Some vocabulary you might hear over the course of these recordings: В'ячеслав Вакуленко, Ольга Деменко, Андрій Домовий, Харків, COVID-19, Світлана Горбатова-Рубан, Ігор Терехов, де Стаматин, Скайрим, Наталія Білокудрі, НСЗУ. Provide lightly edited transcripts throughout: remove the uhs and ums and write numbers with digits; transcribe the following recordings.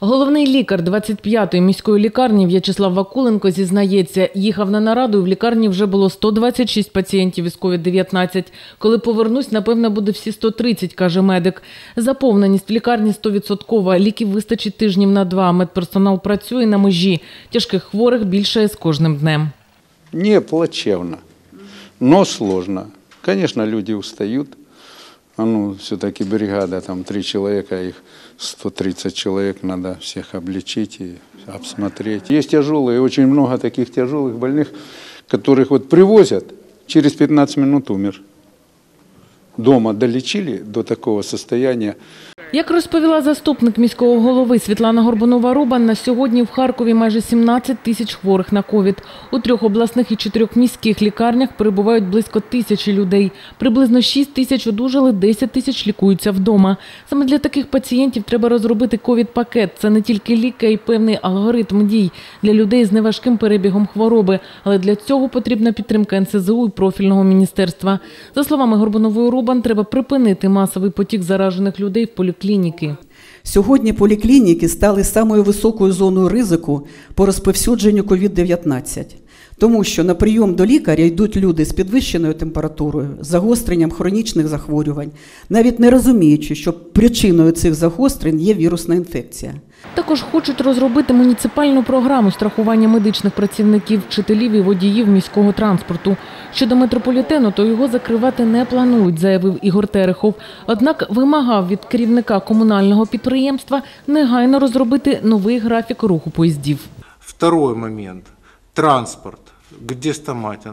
Головний лікар 25-ї міської лікарні В'ячеслав Вакуленко зізнається, їхав на нараду, і в лікарні вже було 126 пацієнтів із COVID-19. Коли повернусь, напевно, буде всі 130, каже медик. Заповненість в лікарні 100%. Ліків вистачить тижнів на 2. Медперсонал працює на межі. Тяжких хворих більше з кожним днем. Не плачевно, но сложно. Конечно, люди устают. Ну, все-таки бригада, там 3 человека, их 130 человек, надо всех облечить и обсмотреть. Есть тяжелые, очень много таких тяжелых больных, которых вот привозят, через 15 минут умер. Дома долечили до такого состояния. Як розповіла заступник міського голови Світлана Горбатова-Рубан, на сьогодні в Харкові майже 17 тисяч хворих на ковід. У 3 обласних і 4 міських лікарнях перебувають близько 1000 людей. Приблизно 6 тисяч одужали, 10 тисяч лікуються вдома. Саме для таких пацієнтів треба розробити ковід-пакет. Це не тільки ліки, а й певний алгоритм дій для людей з неважким перебігом хвороби. Але для цього потрібна підтримка НСЗУ і профільного міністерства. За словами Горбатової-Рубан, треба припинити масовий потік заражених людей в поліклініки. Сьогодні поліклініки стали самою високою зоною ризику по розповсюдженню COVID-19, тому що на прийом до лікаря йдуть люди з підвищеною температурою, загостренням хронічних захворювань, навіть не розуміючи, що причиною цих загострень є вірусна інфекція. Також хочуть розробити муніципальну програму страхування медичних працівників, вчителів і водіїв міського транспорту. Щодо метрополітену, то його закривати не планують, заявив Ігор Терехов. Однак вимагав від керівника комунального підприємства негайно розробити новий графік руху поїздів. Второй момент. Транспорт. Де Стаматин?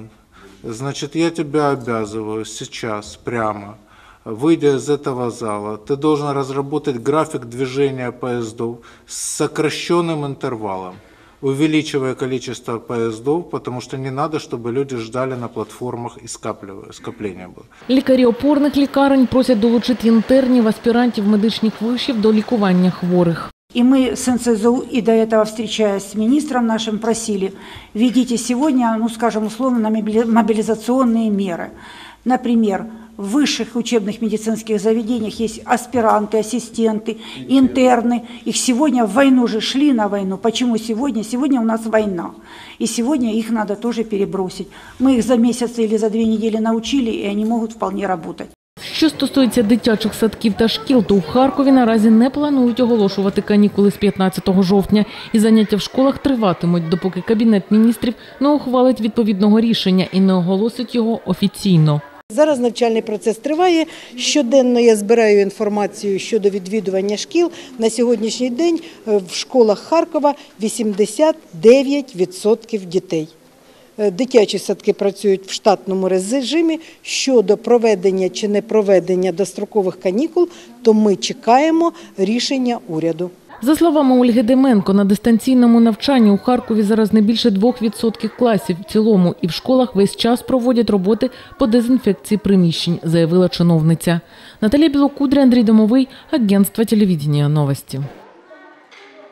Значить, я тебе обов'язую зараз, прямо. Выйдя из этого зала, ты должен разработать график движения поездов с сокращенным интервалом, увеличивая количество поездов, потому что не надо, чтобы люди ждали на платформах и скопление было. Лікарі опорних лікарень просять долучити інтернів, аспірантів медичних вишів до лікування хворих. И мы с НСЗУ, и до этого, встречаясь с министром нашим, просили, введите сегодня, ну скажем условно, мобилизационные меры. Например, в высших учебных медицинских заведениях есть аспиранты, ассистенты, интерны. Их сегодня в войну же шли на войну. Почему сегодня? Сегодня у нас война. И сегодня их надо тоже перебросить. Мы их за месяц или за 2 недели научили, и они могут вполне работать. Що стосується дитячих садків та шкіл, то в Харкові наразі не планують оголошувати канікули з 15 жовтня. І заняття в школах триватимуть, допоки Кабінет міністрів не ухвалить відповідного рішення і не оголосить його офіційно. Зараз навчальний процес триває. Щоденно я збираю інформацію щодо відвідування шкіл. На сьогоднішній день в школах Харкова 89% дітей. Дитячі садки працюють в штатному режимі. Щодо проведення чи не проведення дострокових канікул, то ми чекаємо рішення уряду. За словами Ольги Деменко, на дистанційному навчанні у Харкові зараз не більше 2% класів в цілому. І в школах весь час проводять роботи по дезінфекції приміщень, заявила чиновниця. Наталія Білокудрі, Андрій Домовий, агентство телевидения «Новости».